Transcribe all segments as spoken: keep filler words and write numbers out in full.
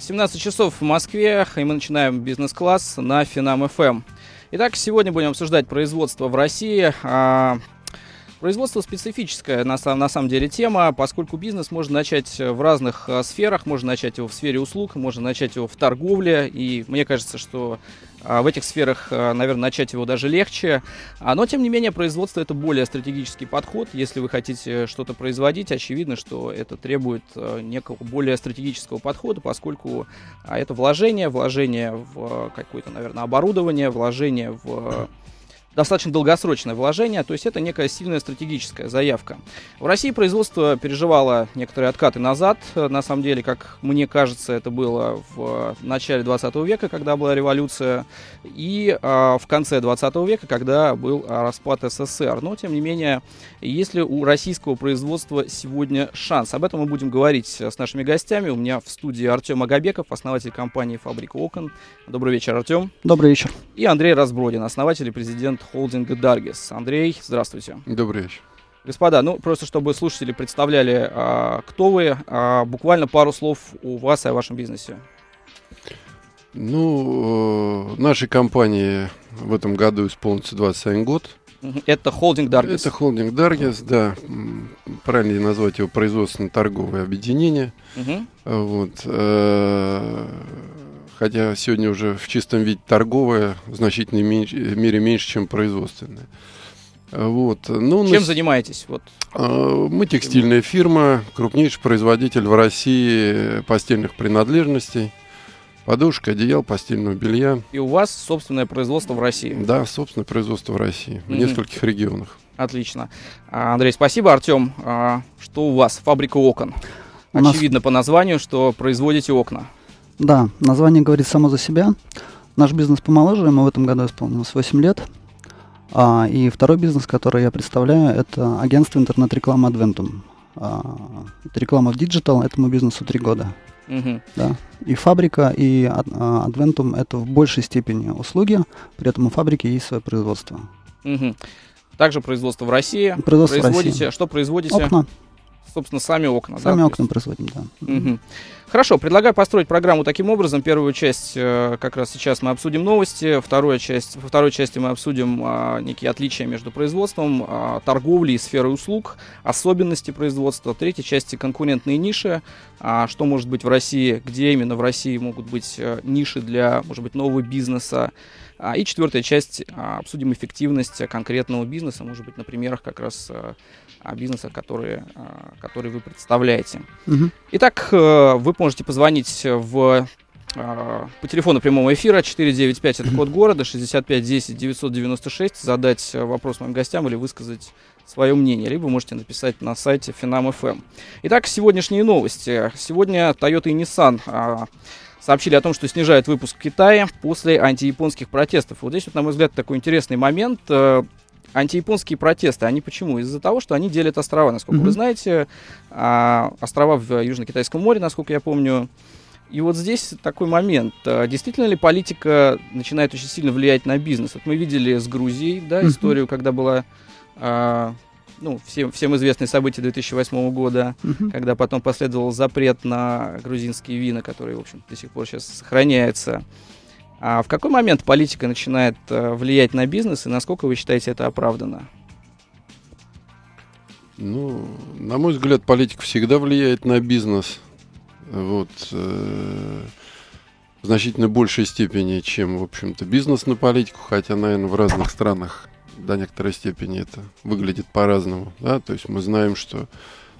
семнадцать часов в Москве, и мы начинаем бизнес-класс на Finam эф эм. Итак, сегодня будем обсуждать производство в России. Производство специфическая на самом, на самом деле тема, поскольку бизнес можно начать в разных сферах, можно начать его в сфере услуг, можно начать его в торговле, и мне кажется, что в этих сферах, наверное, начать его даже легче. Но, тем не менее, производство — это более стратегический подход. Если вы хотите что-то производить, очевидно, что это требует некого более стратегического подхода, поскольку это вложение, вложение в какое-то, наверное, оборудование, вложение в... достаточно долгосрочное вложение, то есть это некая сильная стратегическая заявка. В России производство переживало некоторые откаты назад. На самом деле, как мне кажется, это было в начале двадцатого века, когда была революция, и а, в конце двадцатого века, когда был распад эс эс эс эр. Но, тем не менее, есть ли у российского производства сегодня шанс? Об этом мы будем говорить с нашими гостями. У меня в студии Артем Агабеков, основатель компании «Фабрика окон». Добрый вечер, Артем. Добрый вечер. И Андрей Разбродин, основатель и президент холдинга «Даргез». Андрей, здравствуйте. Добрый вечер. Господа, ну просто чтобы слушатели представляли, а, кто вы, а, буквально пару слов у вас и о вашем бизнесе. Ну, нашей компании в этом году исполнится двадцать один год. Это холдинг «Даргез». Это холдинг «Даргез», да. Правильно назвать его производственно-торговое объединение. Угу. Вот. Хотя сегодня уже в чистом виде торговая в значительной меньше, мере меньше, чем производственная. Вот. Ну, чем нас... занимаетесь? Вот. Мы текстильная фирма, крупнейший производитель в России постельных принадлежностей, подушек, одеял, постельного белья. И у вас собственное производство в России? Да, собственное производство в России, в mm-hmm. нескольких регионах. Отлично. Андрей, спасибо. Артем, что у вас? Фабрика окон. У Очевидно нас... по названию, что производите окна. Да, название говорит само за себя. Наш бизнес помоложе, ему в этом году исполнилось восемь лет. А, и второй бизнес, который я представляю, это агентство интернет-рекламы Adventum. А, это реклама в диджитал, этому бизнесу три года. Mm-hmm. Да. И фабрика, и а, Adventum — это в большей степени услуги, при этом у фабрики есть свое производство. Mm-hmm. Также производство в России. Производство производите, в России. Что производите? Окна. Собственно, сами окна. Сами да, окна производим, да. Угу. Хорошо, предлагаю построить программу таким образом. Первую часть э, как раз сейчас мы обсудим новости. Вторую часть, во второй части мы обсудим э, некие отличия между производством, э, торговлей и сферой услуг, особенности производства. В третьей части конкурентные ниши. Э, что может быть в России, где именно в России могут быть э, ниши для, может быть, нового бизнеса. Э, и четвертая часть э, обсудим эффективность конкретного бизнеса, может быть, на примерах как раз... Э, о бизнесах, которые, которые вы представляете. Угу. Итак, вы можете позвонить в, по телефону прямого эфира четыре девять пять, это код города, шестьдесят пять десять девятьсот девяносто шесть, задать вопрос моим гостям или высказать свое мнение, либо можете написать на сайте Finam эф эм. Итак, сегодняшние новости. Сегодня Toyota и Nissan сообщили о том, что снижают выпуск в Китае после антияпонских протестов. Вот здесь, вот, на мой взгляд, такой интересный момент. Антияпонские протесты, они почему? Из-за того, что они делят острова, насколько mm-hmm. вы знаете, острова в Южно-Китайском море, насколько я помню. И вот здесь такой момент. Действительно ли политика начинает очень сильно влиять на бизнес? Вот мы видели с Грузией, да, mm-hmm. историю, когда была... Ну, всем, всем известные события две тысячи восьмого года, uh-huh. когда потом последовал запрет на грузинские вина, которые, в общем, до сих пор сейчас сохраняются. А в какой момент политика начинает влиять на бизнес, и насколько вы считаете это оправданно? Ну, на мой взгляд, политика всегда влияет на бизнес. Вот, э, в значительно большей степени, чем, в общем-то, бизнес на политику, хотя, наверное, в разных странах до некоторой степени это выглядит по-разному. Да? То есть мы знаем, что,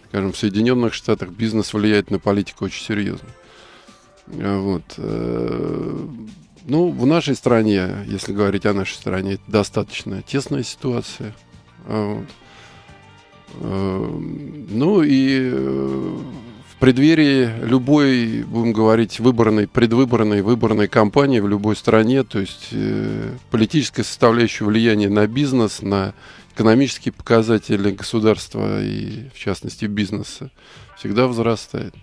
скажем, в Соединенных Штатах бизнес влияет на политику очень серьезно. Вот. Э, Ну, в нашей стране, если говорить о нашей стране, это достаточно тесная ситуация. Вот. Ну и в преддверии любой, будем говорить, выборной, предвыборной, выборной кампании в любой стране, то есть политическая составляющая влияния на бизнес, на экономические показатели государства и, в частности, бизнеса всегда возрастает.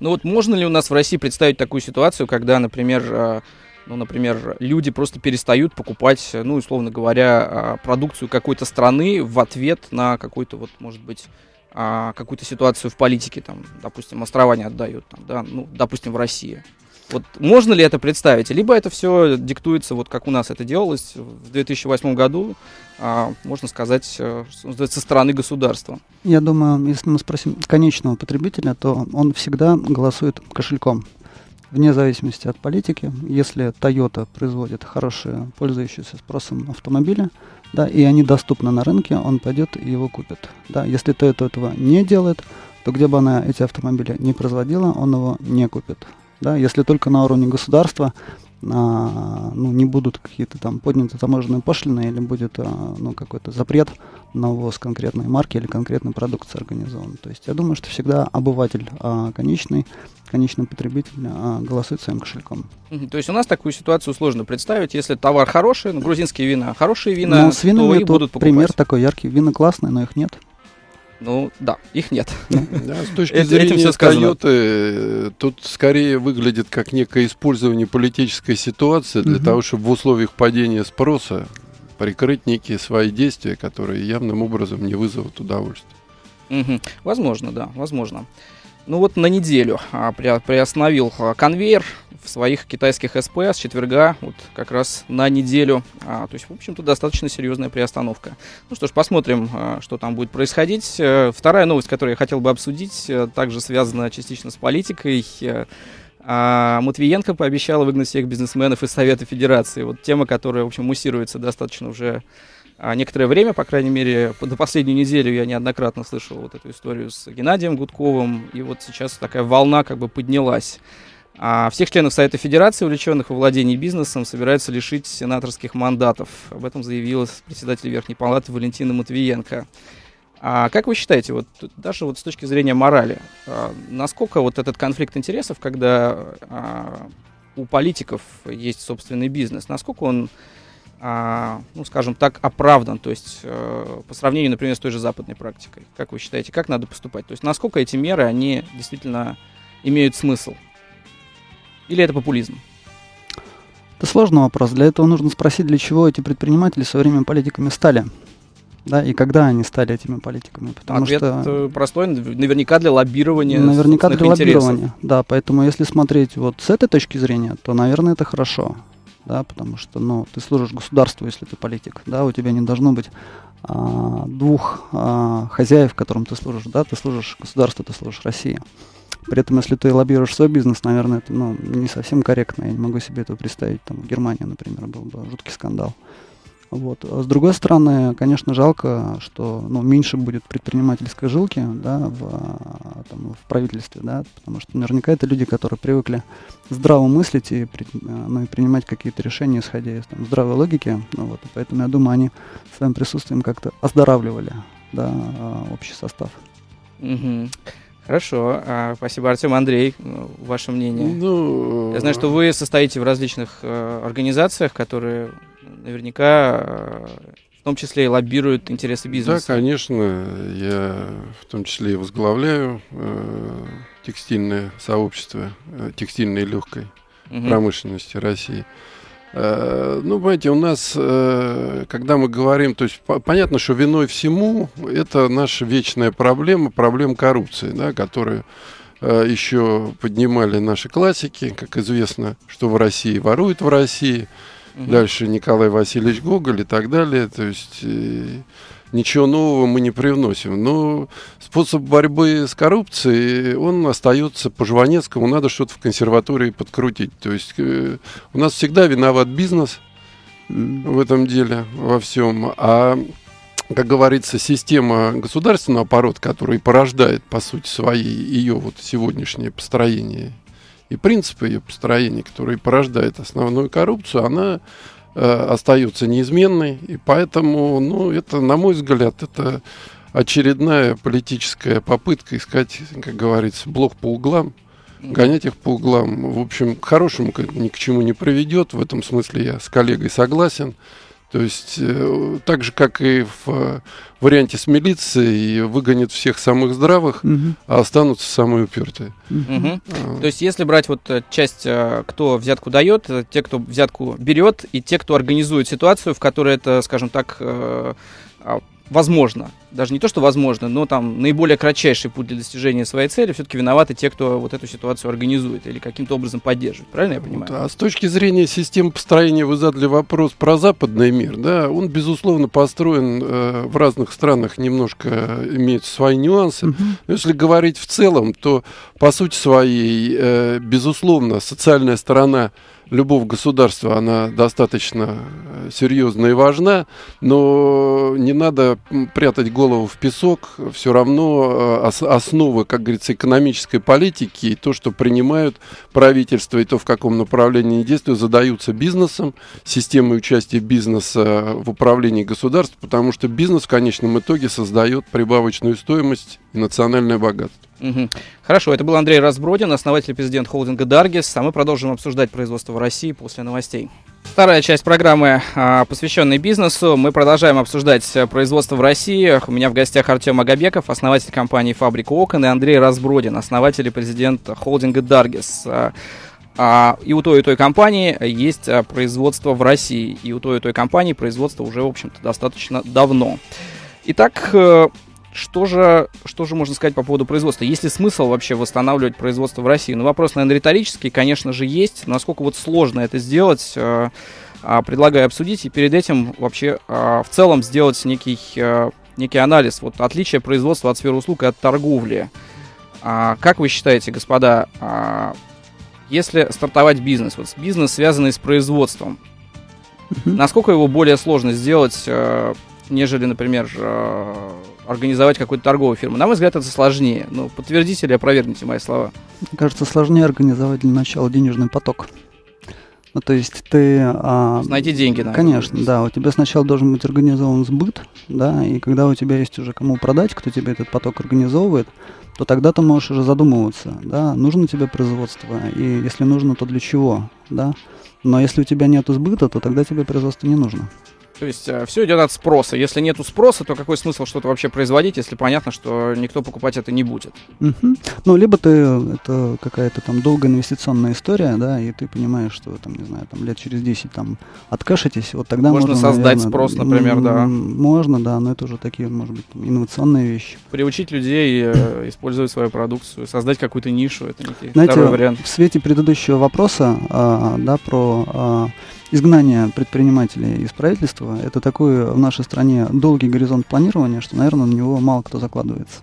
Ну вот можно ли у нас в России представить такую ситуацию, когда, например... Ну, например, люди просто перестают покупать, ну, условно говоря, продукцию какой-то страны в ответ на какой-то, вот, может быть, а, какую-то ситуацию в политике, там, допустим, острова не отдают, там, да, ну, допустим, в России. Вот можно ли это представить? Либо это все диктуется, вот как у нас это делалось в две тысячи восьмом году, а, можно сказать, со стороны государства. Я думаю, если мы спросим конечного потребителя, то он всегда голосует кошельком. Вне зависимости от политики, если Toyota производит хорошие, пользующиеся спросом автомобили, да, и они доступны на рынке, он пойдет и его купит. Да. Если Toyota этого не делает, то где бы она эти автомобили не производила, он его не купит. Да, если только на уровне государства а, ну, не будут какие-то там подняты таможенные пошлины или будет а, ну, какой-то запрет на ввоз конкретной марки или конкретной продукции организован. То есть я думаю, что всегда обыватель а, конечный, конечный потребитель а, голосует своим кошельком. Mm-hmm. То есть у нас такую ситуацию сложно представить, если товар хороший, ну, грузинские вина, хорошие вина, ну, с винами, то их будут покупать. Пример такой яркий, вина классные, но их нет. Ну, да, их нет. Да, с точки зрения Toyota, тут скорее выглядит как некое использование политической ситуации для угу. того, чтобы в условиях падения спроса прикрыть некие свои действия, которые явным образом не вызовут удовольствия. Угу. Возможно, да, возможно. Ну вот на неделю а, приостановил а, конвейер в своих китайских СП с четверга, вот как раз на неделю. А, то есть, в общем-то, достаточно серьезная приостановка. Ну что ж, посмотрим, а, что там будет происходить. А, вторая новость, которую я хотел бы обсудить, а, также связана частично с политикой. А, Матвиенко пообещала выгнать всех бизнесменов из Совета Федерации. Вот тема, которая, в общем, муссируется достаточно уже... А некоторое время, по крайней мере, на последнюю неделю я неоднократно слышал вот эту историю с Геннадием Гудковым, и вот сейчас такая волна как бы поднялась. А всех членов Совета Федерации, увлеченных во владении бизнесом, собираются лишить сенаторских мандатов. Об этом заявила председатель Верхней Палаты Валентина Матвиенко. А как вы считаете, вот, даже вот с точки зрения морали, а, насколько вот этот конфликт интересов, когда а, у политиков есть собственный бизнес, насколько он... А, ну, скажем так, оправдан, то есть э, по сравнению, например, с той же западной практикой. Как вы считаете, как надо поступать? То есть насколько эти меры, они действительно имеют смысл? Или это популизм? Это сложный вопрос. Для этого нужно спросить, для чего эти предприниматели со временем политиками стали. Да, и когда они стали этими политиками? Потому Ответ что простой, наверняка для лоббирования. Наверняка для лоббирования, интересов. Да, поэтому если смотреть вот с этой точки зрения, то, наверное, это хорошо. Да, потому что, ну, ты служишь государству, если ты политик, да, у тебя не должно быть а, двух а, хозяев, которым ты служишь, да, ты служишь государству, ты служишь России. При этом, если ты лоббируешь свой бизнес, наверное, это, ну, не совсем корректно, я не могу себе этого представить, там, в Германии, например, был бы жуткий скандал. Вот. А с другой стороны, конечно, жалко, что, ну, меньше будет предпринимательской жилки, да, в, там, в правительстве, да, потому что наверняка это люди, которые привыкли здраво мыслить и, ну, и принимать какие-то решения, исходя из там, здравой логики. Ну, вот. Поэтому, я думаю, они своим присутствием как-то оздоравливали, да, общий состав. Mm-hmm. Хорошо, а, спасибо, Артем. Андрей, ваше мнение? No. Я знаю, что вы состоите в различных э, организациях, которые наверняка в том числе и лоббируют интересы бизнеса. Да, конечно, я в том числе и возглавляю э, текстильное сообщество э, текстильной легкой угу. промышленности России. Э, ну, понимаете, у нас, э, когда мы говорим, то есть по- понятно, что виной всему это наша вечная проблема, проблема коррупции, да, которая... Еще поднимали наши классики. Как известно, что в России воруют в России. Угу. Дальше Николай Васильевич Гоголь и так далее. То есть ничего нового мы не привносим. Но способ борьбы с коррупцией, он остается по-жванецкому. Надо что-то в консерватории подкрутить. То есть у нас всегда виноват бизнес в этом деле, во всем. А... Как говорится, система государственного аппарата, который порождает, по сути, свои ее вот сегодняшнее построение и принципы ее построения, которые порождают основную коррупцию, она э, остается неизменной. И поэтому, ну, это, на мой взгляд, это очередная политическая попытка искать, как говорится, блох по углам, гонять их по углам. В общем, к хорошему ни к чему не приведет. В этом смысле я с коллегой согласен. То есть, э, так же, как и в э, варианте с милицией, выгонят всех самых здравых, mm-hmm. а останутся самые упертые. Mm-hmm. а. То есть, если брать вот часть, кто взятку дает, те, кто взятку берет, и те, кто организует ситуацию, в которой это, скажем так, э, возможно, даже не то, что возможно, но там наиболее кратчайший путь для достижения своей цели, все-таки виноваты те, кто вот эту ситуацию организует или каким-то образом поддерживает. Правильно я понимаю? Вот, а с точки зрения системы построения, вы задали вопрос про западный мир, да, он, безусловно, построен э, в разных странах, немножко имеет свои нюансы. Mm-hmm. Но если говорить в целом, то, по сути своей, э, безусловно, социальная сторона любого государства, она достаточно серьезна и важна, но не надо прятать голову в песок, все равно основы, как говорится, экономической политики и то, что принимают правительства, и то, в каком направлении действуют, задаются бизнесом, системой участия бизнеса в управлении государством, потому что бизнес в конечном итоге создает прибавочную стоимость и национальное богатство. Угу. Хорошо, это был Андрей Разбродин, основатель и президент холдинга «Даргез», а мы продолжим обсуждать производство в России после новостей. Вторая часть программы, посвященная бизнесу. Мы продолжаем обсуждать производство в России. У меня в гостях Артем Агабеков, основатель компании «Фабрика окон», и Андрей Разбродин, основатель и президент холдинга «Даргез». И у той, и той компании есть производство в России, и у той, и той компании производство уже, в общем-то, достаточно давно. Итак, Что же, что же можно сказать по поводу производства? Есть ли смысл вообще восстанавливать производство в России? Ну, вопрос, наверное, риторический, конечно же, есть. Насколько вот сложно это сделать, предлагаю обсудить. И перед этим вообще в целом сделать некий, некий анализ. Вот отличие производства от сферы услуг и от торговли. Как вы считаете, господа, если стартовать бизнес, вот бизнес, связанный с производством, насколько его более сложно сделать, нежели, например, организовать какую-то торговую фирму? На мой взгляд, это сложнее. Ну, подтвердите или опровергните мои слова. Мне кажется, сложнее организовать для начала денежный поток. Ну, то есть ты... А, найти деньги, наверное. Конечно, да. У тебя сначала должен быть организован сбыт, да, и когда у тебя есть уже кому продать, кто тебе этот поток организовывает, то тогда ты можешь уже задумываться, да, нужно тебе производство, и если нужно, то для чего, да. Но если у тебя нет сбыта, то тогда тебе производство не нужно. То есть все идет от спроса. Если нету спроса, то какой смысл что-то вообще производить, если понятно, что никто покупать это не будет? Uh-huh. Ну, либо ты, это какая-то там долгая инвестиционная история, да, и ты понимаешь, что там, не знаю, там лет через десять там откашетесь, вот тогда можно... Можно создать, наверное, спрос, например, м- да. Можно, да, но это уже такие, может быть, инновационные вещи. Приучить людей использовать свою продукцию, создать какую-то нишу, это некий второй вариант. В свете предыдущего вопроса, а, да, про... А, изгнание предпринимателей из правительства — это такой в нашей стране долгий горизонт планирования, что, наверное, на него мало кто закладывается.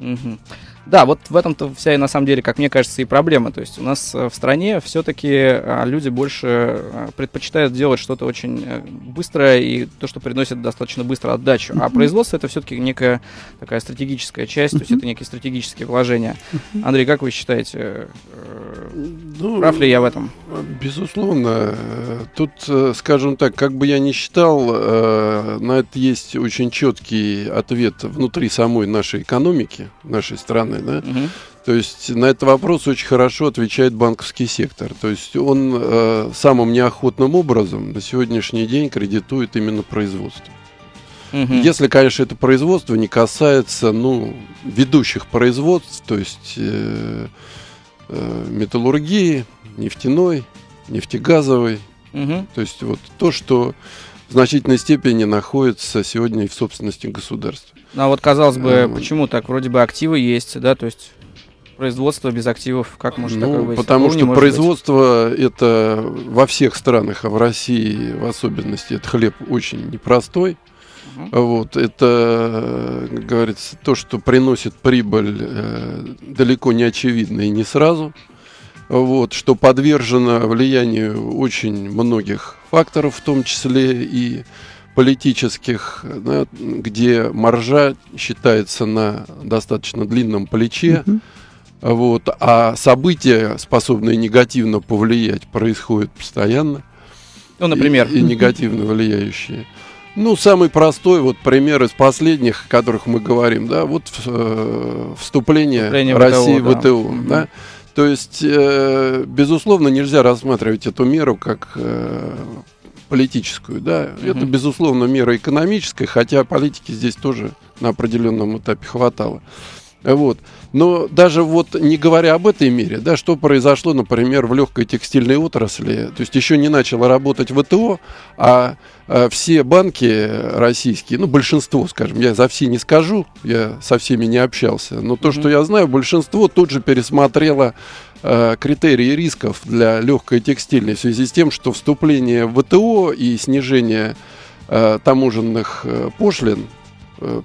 Mm-hmm. Да, вот в этом-то вся и, на самом деле, как мне кажется, и проблема. То есть у нас в стране все-таки люди больше предпочитают делать что-то очень быстрое и то, что приносит достаточно быстро отдачу. Mm-hmm. А производство — это все-таки некая такая стратегическая часть, mm-hmm. то есть это некие стратегические вложения. Mm-hmm. Андрей, как вы считаете, ну, прав ли я в этом? Безусловно. Тут, скажем так, как бы я ни считал, на это есть очень четкий ответ внутри самой нашей экономики, нашей страны, да? Угу. То есть на этот вопрос очень хорошо отвечает банковский сектор. То есть он э, самым неохотным образом на сегодняшний день кредитует именно производство. Угу. Если, конечно, это производство не касается, ну, ведущих производств, то есть э, э, металлургии, нефтяной, нефтегазовой. Угу. То есть вот то, что в значительной степени находится сегодня и в собственности государства. Ну, а вот, казалось бы, а, почему так? Вроде бы активы есть, да, то есть производство без активов, как может, ну, такое быть? Потому что производство быть? Это во всех странах, а в России в особенности, это хлеб очень непростой. Uh-huh. Вот, это, как говорится, то, что приносит прибыль э, далеко не очевидно и не сразу. Вот, что подвержено влиянию очень многих факторов, в том числе и политических, да, где маржа считается на достаточно длинном плече, mm-hmm. вот, а события, способные негативно повлиять, происходят постоянно. Ну, например. И, и негативно влияющие. Ну, самый простой вот пример из последних, о которых мы говорим, да, вот э, вступление, вступление России в ВТО, да. Mm-hmm. Да? То есть, э, безусловно, нельзя рассматривать эту меру как э, политическую. Да? Uh-huh. Это, безусловно, мера экономическая, хотя политики здесь тоже на определенном этапе хватало. Вот. Но даже вот не говоря об этой мере, да, что произошло, например, в легкой текстильной отрасли, то есть еще не начало работать вэ тэ о, а, а все банки российские, ну, большинство, скажем, я за все не скажу, я со всеми не общался, но то, mm-hmm. что я знаю, большинство тут же пересмотрело а, критерии рисков для легкой текстильной в связи с тем, что вступление в вэ тэ о и снижение а, таможенных пошлин,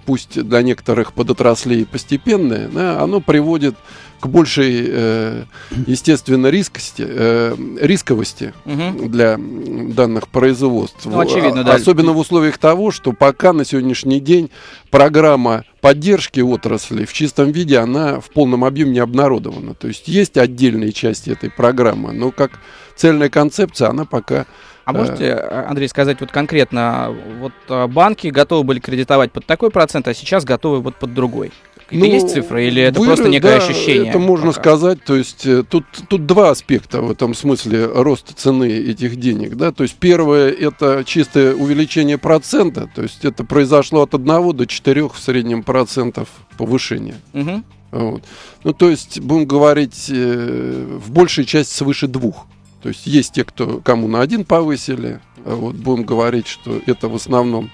пусть для некоторых подотраслей постепенное, да, оно приводит к большей, э, естественно, рискости, э, рисковости угу. для данных производств. Ну, очевидно, да. Особенно в условиях того, что пока на сегодняшний день программа поддержки отрасли в чистом виде, она в полном объеме не обнародована. То есть есть отдельные части этой программы, но как цельная концепция она пока... А можете, Андрей, сказать вот конкретно, вот банки готовы были кредитовать под такой процент, а сейчас готовы вот под другой? Ну, есть цифры или это вырос, просто некое да, ощущение? Это можно пока сказать, то есть тут, тут два аспекта в этом смысле роста цены этих денег, да, то есть первое это чистое увеличение процента, то есть это произошло от одного до четырёх в среднем процентов повышения. Угу. Вот. Ну то есть будем говорить в большей части свыше двух. То есть есть те, кто, кому на один повысили, вот, будем говорить, что это в основном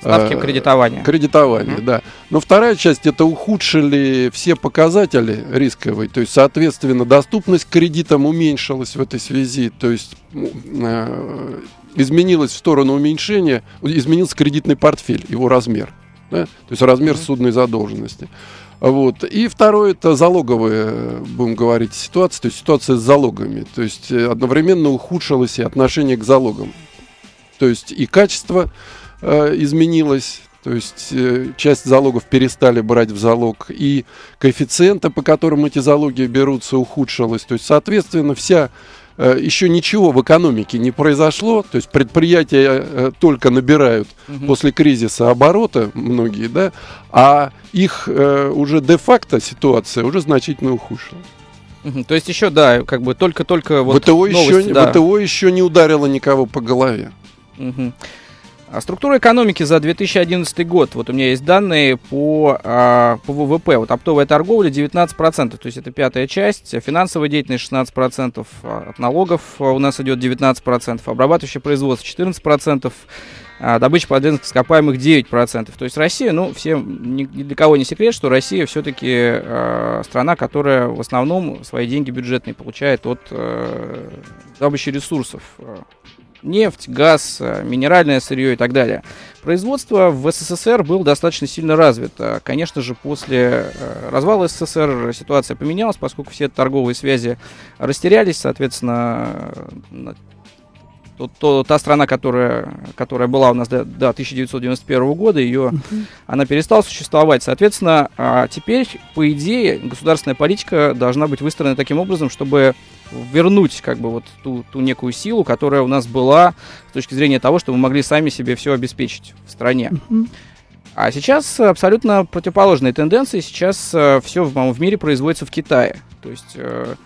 ставки э, кредитования. Кредитование, mm-hmm. да. Но вторая часть, это ухудшили все показатели рисковые, то есть, соответственно, доступность к кредитам уменьшилась в этой связи, то есть э, изменилась в сторону уменьшения, изменился кредитный портфель, его размер, да? То есть размер mm-hmm. судной задолженности. Вот. И второе, это залоговая, будем говорить, ситуация, то есть ситуация с залогами. То есть одновременно ухудшилось и отношение к залогам. То есть и качество э, изменилось, то есть э, часть залогов перестали брать в залог, и коэффициенты, по которым эти залоги берутся, ухудшилось. То есть, соответственно, вся... Еще ничего в экономике не произошло, то есть предприятия только набирают угу. после кризиса оборота многие, да, а их уже де-факто ситуация уже значительно ухудшила. Угу. То есть еще, да, как бы только-только вот ВТО, новости, еще, да. ВТО еще не ударило никого по голове. Угу. А структура экономики за две тысячи одиннадцатый год, вот у меня есть данные по, а, по вэ вэ пэ, вот оптовая торговля девятнадцать процентов, то есть это пятая часть, финансовая деятельность шестнадцать процентов, от налогов у нас идет девятнадцать процентов, обрабатывающее производство четырнадцать процентов, а, добыча полезных ископаемых девять процентов, то есть Россия, ну, всем, ни для кого не секрет, что Россия все-таки а, страна, которая в основном свои деньги бюджетные получает от а, добычи ресурсов. Нефть, газ, минеральное сырье и так далее. Производство в эс эс эс эр было достаточно сильно развито. Конечно же, после развала эс эс эс эр ситуация поменялась, поскольку все торговые связи растерялись. Соответственно, то, то, та страна, которая, которая была у нас до, до тысяча девятьсот девяносто первого года, ее, mm-hmm. она перестала существовать. Соответственно, теперь, по идее, государственная политика должна быть выстроена таким образом, чтобы... вернуть как бы вот ту, ту некую силу, которая у нас была с точки зрения того, что мы могли сами себе все обеспечить в стране. Mm-hmm. А сейчас абсолютно противоположные тенденции. Сейчас э, все в, в мире производится в Китае. То есть э,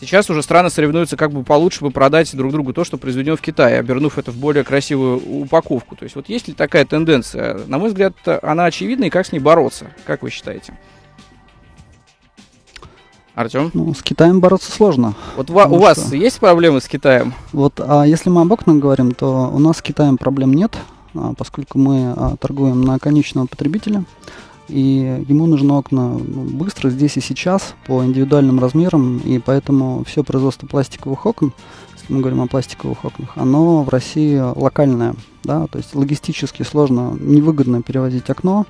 сейчас уже страны соревнуются, как бы получше бы продать друг другу то, что произведено в Китае, обернув это в более красивую упаковку. То есть вот есть ли такая тенденция? На мой взгляд, она очевидна, и как с ней бороться? Как вы считаете? Артем? Ну, с Китаем бороться сложно. Вот у вас что... есть проблемы с Китаем? Вот, а если мы об окнах говорим, то у нас с Китаем проблем нет, а, поскольку мы а, торгуем на конечного потребителя, и ему нужны окна быстро, здесь и сейчас, по индивидуальным размерам, и поэтому все производство пластиковых окон, если мы говорим о пластиковых окнах, оно в России локальное, да, то есть логистически сложно, невыгодно перевозить окно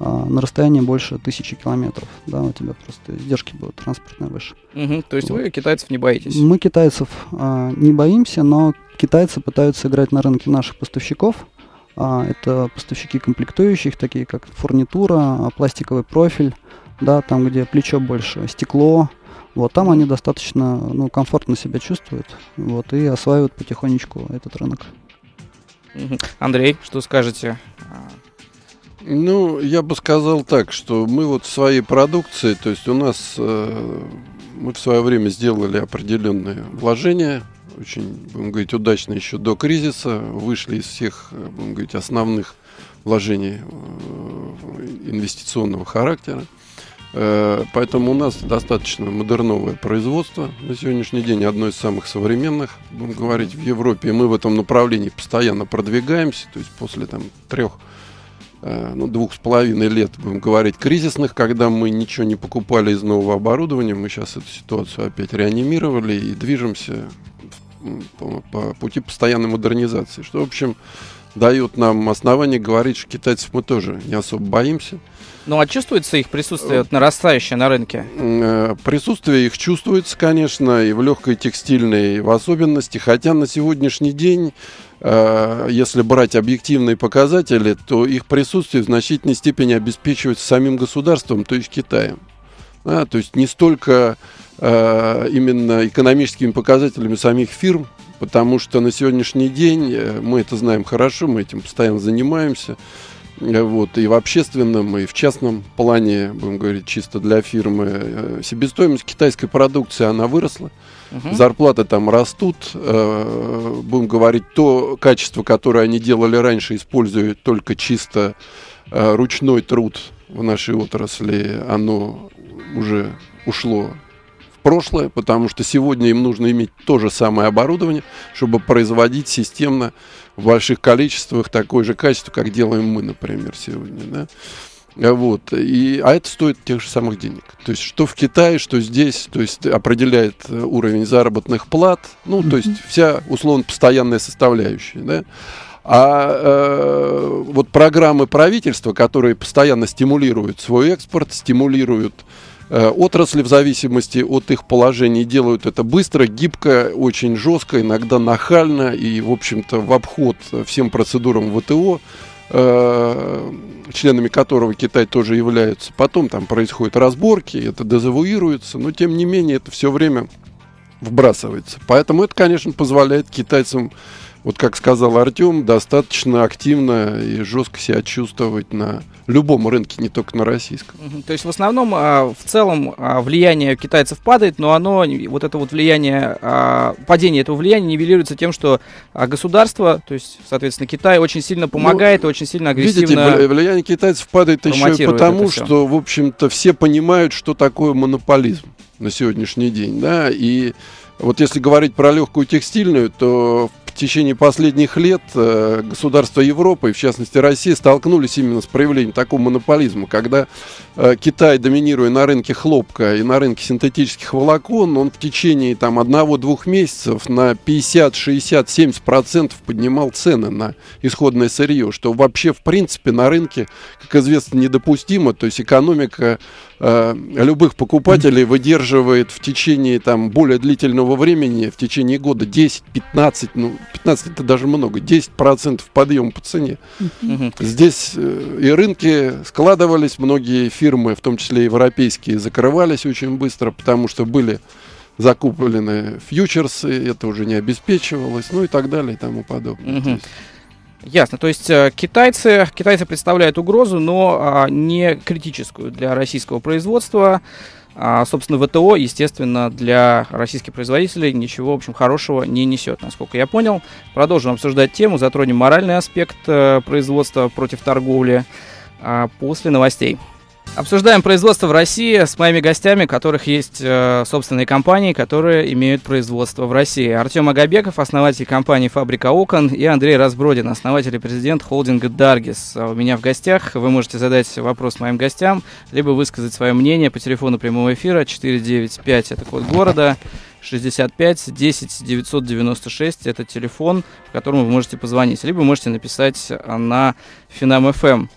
на расстоянии больше тысячи километров, да, у тебя просто издержки будут транспортные выше. Угу, то есть вот. Вы китайцев не боитесь? Мы китайцев а, не боимся, но китайцы пытаются играть на рынке наших поставщиков. А, это поставщики комплектующих, такие как фурнитура, пластиковый профиль, да, там где плечо больше, стекло. Вот там они достаточно, ну, комфортно себя чувствуют, вот, и осваивают потихонечку этот рынок. Угу. Андрей, что скажете? Ну, я бы сказал так, что мы вот в своей продукции, то есть у нас, э, мы в свое время сделали определенные вложения, очень, будем говорить, удачно еще до кризиса, вышли из всех, будем говорить, основных вложений э, инвестиционного характера. Поэтому у нас достаточно модерновое производство на сегодняшний день, одно из самых современных, будем говорить, в Европе. Мы в этом направлении постоянно продвигаемся, то есть после там, трех, ну, двух с половиной лет, будем говорить, кризисных, когда мы ничего не покупали из нового оборудования, мы сейчас эту ситуацию опять реанимировали и движемся по, по пути постоянной модернизации, что, в общем, дают нам основания говорить, что китайцев мы тоже не особо боимся. Ну, а чувствуется их присутствие вот, нарастающее на рынке? Присутствие их чувствуется, конечно, и в легкой текстильной в особенности. Хотя на сегодняшний день, если брать объективные показатели, то их присутствие в значительной степени обеспечивается самим государством, то есть Китаем. А, то есть не столько именно экономическими показателями самих фирм, потому что на сегодняшний день мы это знаем хорошо, мы этим постоянно занимаемся. Вот, и в общественном, и в частном плане, будем говорить, чисто для фирмы, себестоимость китайской продукции, она выросла. Uh-huh. Зарплаты там растут. Будем говорить, то качество, которое они делали раньше, используя только чисто ручной труд в нашей отрасли, оно уже ушло прошлое, потому что сегодня им нужно иметь то же самое оборудование, чтобы производить системно в больших количествах такое же качество, как делаем мы, например, сегодня. Да? Вот. И, а это стоит тех же самых денег. То есть что в Китае, что здесь, то есть определяет уровень заработных плат, ну, то есть вся условно постоянная составляющая. Да? А э, вот программы правительства, которые постоянно стимулируют свой экспорт, стимулируют отрасли в зависимости от их положения, делают это быстро, гибко, очень жестко, иногда нахально и, в общем-то, в обход всем процедурам ВТО, э, членами которого Китай тоже является. Потом там происходят разборки, это дезавуируется, но, тем не менее, это все время вбрасывается. Поэтому это, конечно, позволяет китайцам, вот как сказал Артем, достаточно активно и жестко себя чувствовать на любом рынке, не только на российском. То есть в основном, в целом, влияние китайцев падает, но оно, вот это вот влияние, падение этого влияния нивелируется тем, что государство, то есть, соответственно, Китай очень сильно помогает, ну, и очень сильно агрессивно. Видите, влияние китайцев падает еще и потому, что, в общем-то, все понимают, что такое монополизм на сегодняшний день, да, и вот если говорить про легкую текстильную, то в течение последних лет государства Европы, и в частности Россия, столкнулись именно с проявлением такого монополизма, когда Китай, доминируя на рынке хлопка и на рынке синтетических волокон, он в течение там одного-двух месяцев на пятьдесят, шестьдесят, семьдесят процентов поднимал цены на исходное сырье, что вообще в принципе на рынке, как известно, недопустимо, то есть экономика любых покупателей выдерживает в течение там более длительного времени, в течение года десять-пятнадцать, ну пятнадцать это даже много, десять процентов подъема по цене. Mm-hmm. Здесь и рынки складывались, многие фирмы, в том числе европейские, закрывались очень быстро, потому что были закуплены фьючерсы, это уже не обеспечивалось, ну и так далее и тому подобное. Mm-hmm. Ясно, то есть китайцы, китайцы представляют угрозу, но не критическую для российского производства. А, собственно, ВТО, естественно, для российских производителей ничего, в общем, хорошего не несет, насколько я понял. Продолжим обсуждать тему, затронем моральный аспект производства против торговли после новостей. Обсуждаем производство в России с моими гостями, у которых есть э, собственные компании, которые имеют производство в России. Артем Агабеков, основатель компании «Фабрика окон», и Андрей Разбродин, основатель и президент холдинга «Даргез». У меня в гостях. Вы можете задать вопрос моим гостям, либо высказать свое мнение по телефону прямого эфира четыре девять пять, это код города, шестьдесят пять десять девятьсот девяносто шесть, это телефон, в котором вы можете позвонить, либо можете написать на Finam эф эм.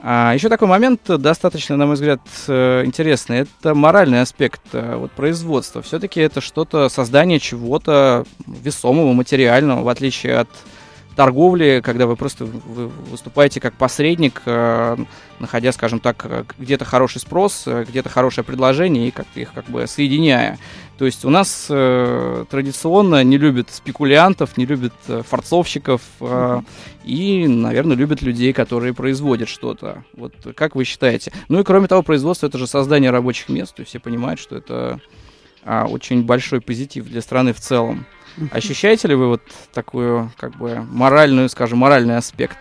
А еще такой момент, достаточно, на мой взгляд, интересный. Это моральный аспект вот, производства. Все-таки это что-то, создание чего-то весомого, материального, в отличие от торговли, когда вы просто вы выступаете как посредник, находя, скажем так, где-то хороший спрос, где-то хорошее предложение и как-то их как бы соединяя. То есть у нас э, традиционно не любят спекулянтов, не любят э, форцовщиков э, и, наверное, любят людей, которые производят что-то. Вот как вы считаете? Ну и кроме того, производство — это же создание рабочих мест, то есть все понимают, что это а, очень большой позитив для страны в целом. Ощущаете ли вы вот такую, как бы, моральную, скажем, моральный аспект?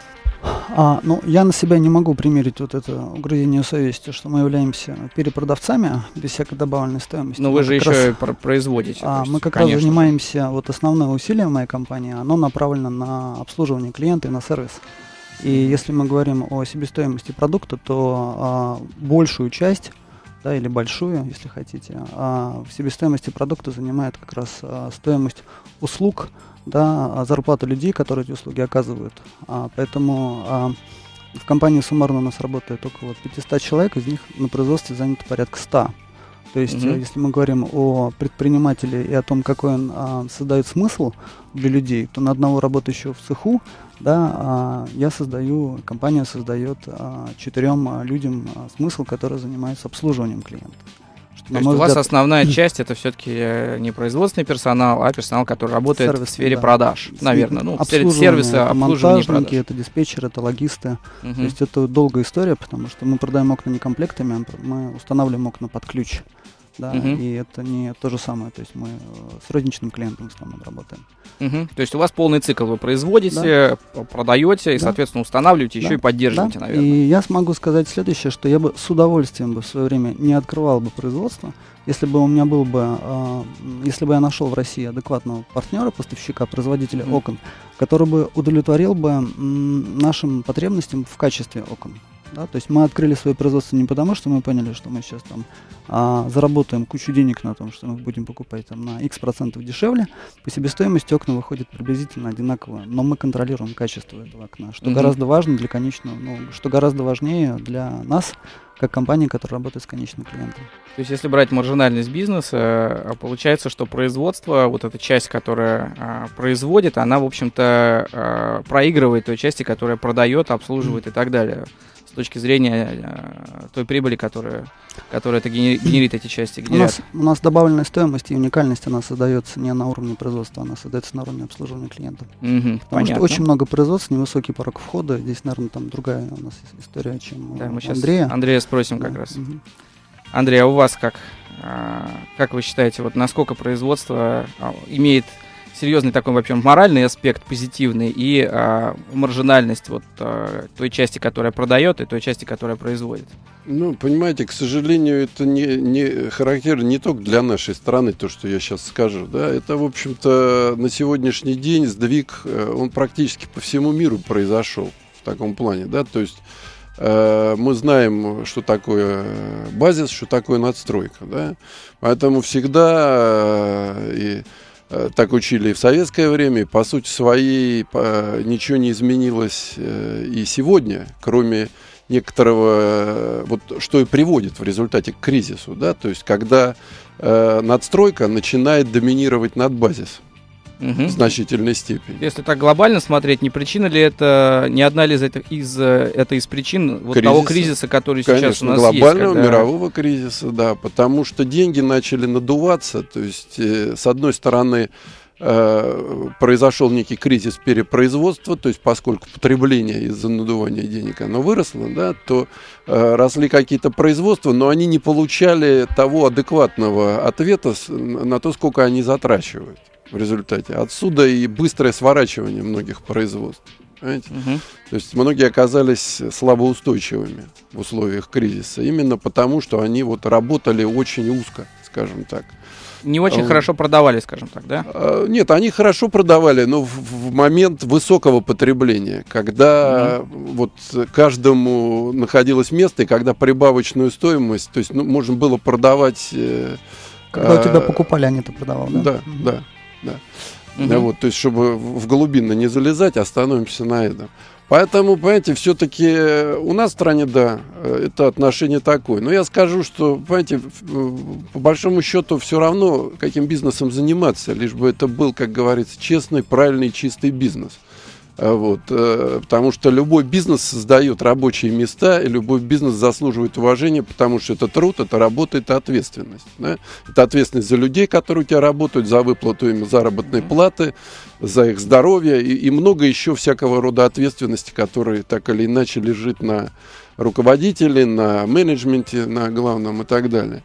А, ну, я на себя не могу примерить вот это угрызение совести, что мы являемся перепродавцами без всякой добавленной стоимости. Но мы вы же еще раз, и производите. А, есть, мы как конечно. раз занимаемся, вот основное усилие моей компании, оно направлено на обслуживание клиента и на сервис. И если мы говорим о себестоимости продукта, то а, большую часть, да, или большую, если хотите, а, в себестоимости продукта занимает как раз а, стоимость услуг, да, зарплата людей, которые эти услуги оказывают. А, поэтому а, в компании суммарно у нас работает около пятисот человек, из них на производстве занято порядка ста. То есть, mm-hmm. если мы говорим о предпринимателе и о том, какой он а, создает смысл для людей, то на одного работающего в цеху, да, а, я создаю, компания создает а, четырем людям а, смысл, который занимается обслуживанием клиента. То есть у вас взгляд... основная часть это все-таки не производственный персонал, а персонал, который работает сервис, в сфере да. продаж, наверное. Ну, сервиса, обслуживания продаж. Это диспетчеры, это логисты. Угу. То есть это долгая история, потому что мы продаем окна не комплектами, мы устанавливаем окна под ключ. Да, угу. И это не то же самое, то есть мы с розничным клиентом с нами работаем. Угу. То есть у вас полный цикл, вы производите, да. продаете и, да. соответственно, устанавливаете, да. еще и поддерживаете, да. наверное. И я смогу сказать следующее, что я бы с удовольствием бы в свое время не открывал бы производство, если бы у меня был бы, э, если бы я нашел в России адекватного партнера, поставщика, производителя угу. окон, который бы удовлетворил бы м, нашим потребностям в качестве окон. Да, то есть мы открыли свое производство не потому, что мы поняли, что мы сейчас там а, заработаем кучу денег на том, что мы будем покупать там, на X процентов дешевле. По себестоимости окна выходят приблизительно одинаково, но мы контролируем качество этого окна, что [S2] Mm-hmm. [S1] Гораздо важно для конечного, ну, что гораздо важнее для нас, как компания, которая работает с конечным клиентом. То есть, если брать маржинальность бизнеса, получается, что производство, вот эта часть, которая а, производит, она, в общем-то, а, проигрывает той части, которая продает, обслуживает mm-hmm. и так далее. С точки зрения э, той прибыли, которая, которая это генери- генерит эти части. У нас, у нас добавленная стоимость и уникальность, она создается не на уровне производства, она создается на уровне обслуживания клиента. Угу, Потому понятно. что очень много производств, невысокий порог входа. Здесь, наверное, там другая у нас история, чем да, мы сейчас Андрея. Андрея спросим да. как раз. Угу. Андрей, а у вас как? А, как вы считаете, вот насколько производство а, имеет... серьезный такой, вообще, моральный аспект, позитивный, и а, маржинальность вот а, той части, которая продает, и той части, которая производит. Ну, понимаете, к сожалению, это не, не характерно не только для нашей страны, то, что я сейчас скажу, да, это, в общем-то, на сегодняшний день сдвиг, он практически по всему миру произошел в таком плане, да, то есть мы знаем, что такое базис, что такое надстройка, да, поэтому всегда... И так учили и в советское время, и по сути своей ничего не изменилось и сегодня, кроме некоторого, вот, что и приводит в результате к кризису, да? То есть когда э, надстройка начинает доминировать над базис угу. в значительной степени. Если так глобально смотреть, не причина ли это, не одна ли из, это, из, это из причин вот кризиса? Того кризиса, который Конечно, сейчас у нас глобального, есть? глобального, когда... мирового кризиса, да, потому что деньги начали надуваться, то есть, э, с одной стороны, э, произошел некий кризис перепроизводства, то есть, поскольку потребление из-за надувания денег, оно выросло, да, то э, росли какие-то производства, но они не получали того адекватного ответа на то, сколько они затрачивают. В результате. Отсюда и быстрое сворачивание многих производств. Понимаете? Угу. То есть многие оказались слабоустойчивыми в условиях кризиса, именно потому, что они вот работали очень узко, скажем так. Не очень um, хорошо продавали, скажем так, да? Uh, нет, они хорошо продавали, но в, в момент высокого потребления, когда uh-huh. вот каждому находилось место, и когда прибавочную стоимость, то есть ну, можно было продавать... Когда uh, у тебя покупали, они это продавали, да? Да, uh-huh. да. Да. Угу. Да, вот, то есть, чтобы в глубину не залезать, остановимся на этом. Поэтому, понимаете, все-таки у нас в стране, да, это отношение такое. Но я скажу, что, понимаете, по большому счету все равно, каким бизнесом заниматься, лишь бы это был, как говорится, честный, правильный, чистый бизнес. Вот, потому что любой бизнес создает рабочие места, и любой бизнес заслуживает уважения, потому что это труд, это работа, это ответственность. Да? Это ответственность за людей, которые у тебя работают, за выплату им заработной платы, за их здоровье и, и много еще всякого рода ответственности, которые так или иначе лежит на руководителе, на менеджменте, на главном и так далее.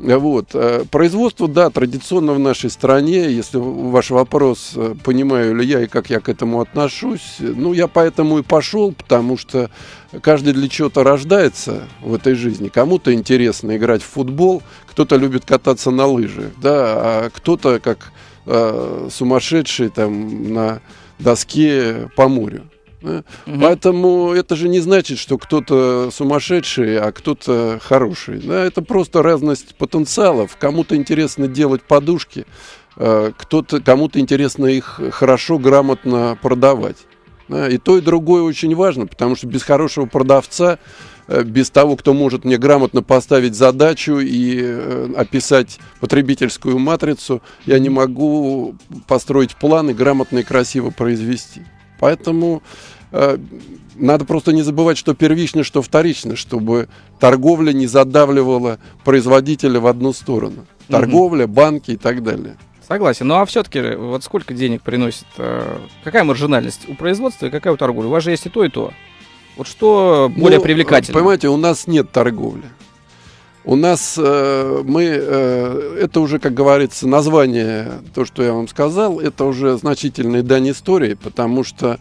Вот. Производство, да, традиционно в нашей стране, если ваш вопрос, понимаю ли я и как я к этому отношусь, ну, я поэтому и пошел, потому что каждый для чего-то рождается в этой жизни. Кому-то интересно играть в футбол, кто-то любит кататься на лыжах, да, а кто-то как э, сумасшедший там на доске по морю. Да? Угу. Поэтому это же не значит, что кто-то сумасшедший, а кто-то хороший, да? Это просто разность потенциалов. Кому-то интересно делать подушки, кто-то, кому-то интересно их хорошо, грамотно продавать, да? И то, и другое очень важно, потому что без хорошего продавца, без того, кто может мне грамотно поставить задачу и описать потребительскую матрицу, я не могу построить план и грамотно и красиво произвести. Поэтому э, надо просто не забывать, что первично, что вторично, чтобы торговля не задавливала производителя в одну сторону. Торговля, банки и так далее. Согласен. Ну а все-таки вот сколько денег приносит, э, какая маржинальность у производства и какая у торговли? У вас же есть и то, и то. Вот что более ну, привлекательно? Понимаете, у нас нет торговли. У нас э, мы, э, это уже, как говорится, название, то, что я вам сказал, это уже значительная дань истории, потому что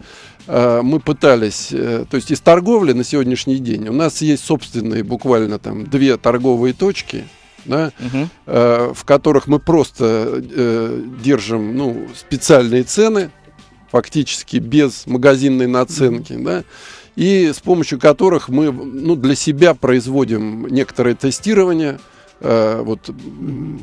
э, мы пытались, э, то есть из торговли на сегодняшний день у нас есть собственные буквально там две торговые точки, да, угу. э, в которых мы просто э, держим ну, специальные цены, фактически без магазинной наценки, угу. да. И с помощью которых мы ну, для себя производим некоторое тестирование э, вот,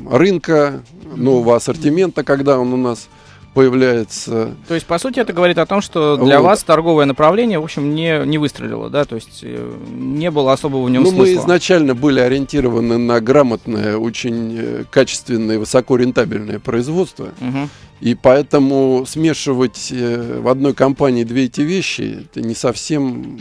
рынка, нового ассортимента, когда он у нас появляется. То есть, по сути, это говорит о том, что для вот. вас торговое направление, в общем, не, не выстрелило, да? То есть, не было особого в нем ну, смысла. Мы изначально были ориентированы на грамотное, очень качественное, высокорентабельное производство. Угу. И поэтому смешивать в одной компании две эти вещи, это не совсем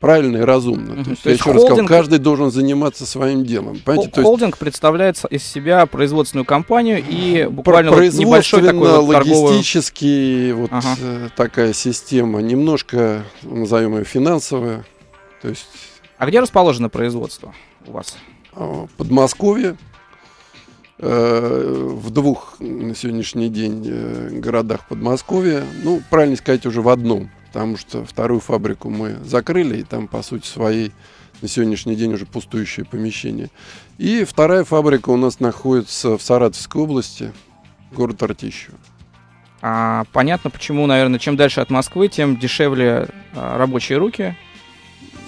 правильно и разумно. Uh-huh. То есть, То я есть еще холдинг... раз сказал, каждый должен заниматься своим делом. Понимаете? Хол- холдинг То есть... представляет из себя производственную компанию и буквально вот небольшой такой вот логистический, торговый... вот uh-huh. такая система, немножко, назовем ее финансовая. То есть... А где расположено производство у вас? Подмосковье. В двух на сегодняшний день городах Подмосковья. Ну, правильно сказать, уже в одном. Потому что вторую фабрику мы закрыли, и там, по сути, своей на сегодняшний день уже пустующее помещение. И вторая фабрика у нас находится в Саратовской области, город Артищево. А, понятно, почему, наверное, чем дальше от Москвы, тем дешевле а, рабочие руки,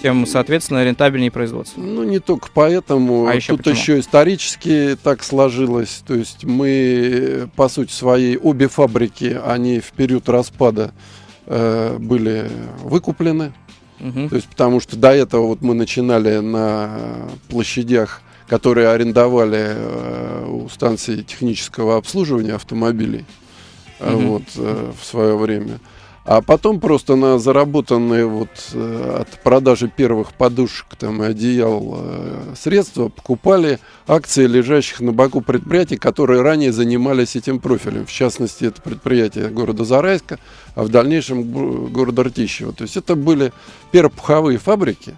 тем, соответственно, рентабельнее производство. Ну, не только поэтому. А еще Тут почему? еще исторически так сложилось. То есть мы, по сути своей, обе фабрики, они в период распада э, были выкуплены. Угу. То есть потому что до этого вот мы начинали на площадях, которые арендовали э, у станции технического обслуживания автомобилей э, угу. вот, э, в свое время. А потом просто на заработанные вот э, от продажи первых подушек там, и одеял э, средства покупали акции лежащих на боку предприятий, которые ранее занимались этим профилем. В частности, это предприятие города Зарайска, а в дальнейшем г- города Ртищева. То есть это были перопуховые фабрики,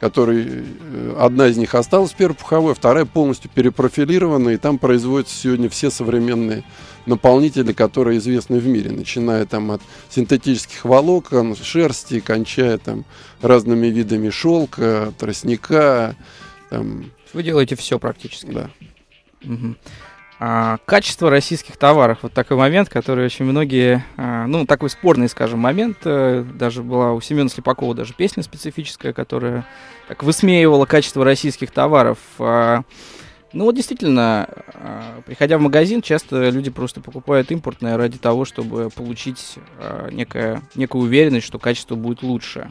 которые, э, одна из них осталась перопуховой, вторая полностью перепрофилирована, и там производятся сегодня все современные наполнители, которые известны в мире, начиная там от синтетических волокон, шерсти, кончая там разными видами шелка, тростника. Там. Вы делаете все практически. Да. Угу. А, качество российских товаров. Вот такой момент, который очень многие... А, ну, такой спорный, скажем, момент. А, даже была у Семена Слепакова даже песня специфическая, которая так высмеивала качество российских товаров. А, Ну вот действительно, приходя в магазин, часто люди просто покупают импортное ради того, чтобы получить некое, некую уверенность, что качество будет лучше.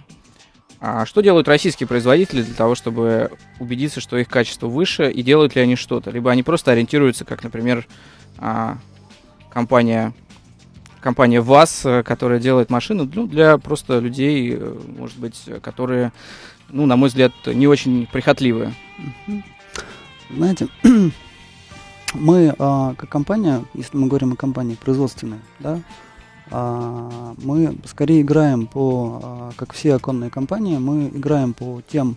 А что делают российские производители для того, чтобы убедиться, что их качество выше, и делают ли они что-то? Либо они просто ориентируются, как, например, компания, компания ВАЗ, которая делает машины, ну, для просто людей, может быть, которые, ну, на мой взгляд, не очень прихотливые. Знаете, мы а, как компания, если мы говорим о компании производственной, да, а, мы скорее играем по, а, как все оконные компании, мы играем по тем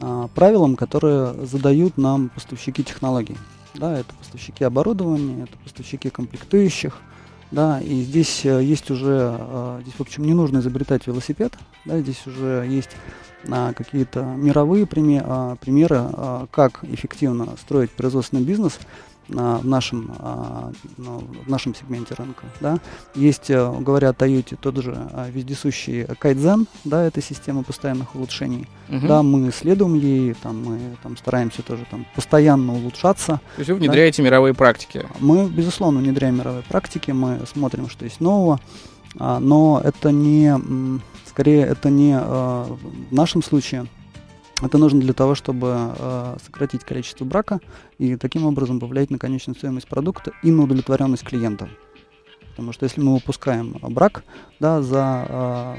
а, правилам, которые задают нам поставщики технологий. Да, это поставщики оборудования, это поставщики комплектующих. Да, и здесь а, есть уже, а, здесь, в общем, не нужно изобретать велосипед, да, здесь уже есть а, какие-то мировые пример, а, примеры, а, как эффективно строить производственный бизнес а, в, нашем, а, в нашем сегменте рынка. Да. Есть, а, говоря о Toyota, тот же а, вездесущий Кайдзен, да, это система постоянных улучшений. Угу. Да, мы следуем ей, там, мы там, стараемся тоже там, постоянно улучшаться. То есть вы внедряете да. мировые практики? Мы, безусловно, внедряем мировые практики, мы смотрим, что есть нового, а, но это не... Скорее, это не э, в нашем случае, это нужно для того, чтобы э, сократить количество брака и таким образом повлиять на конечную стоимость продукта и на удовлетворенность клиента. Потому что если мы выпускаем брак да, за, э,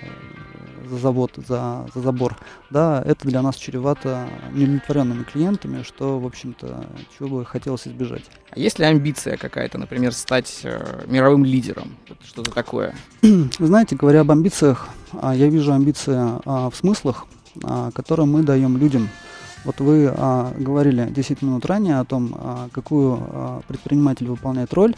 за завод, за, за забор, да, это для нас чревато неудовлетворенными клиентами, что, в общем-то, чего бы хотелось избежать. А есть ли амбиция какая-то, например, стать э, мировым лидером? Что-то такое? Знаете, говоря об амбициях, я вижу амбиции а, в смыслах, а, которые мы даем людям. Вот вы а, говорили десять минут ранее о том, а, какую а, предприниматель выполняет роль,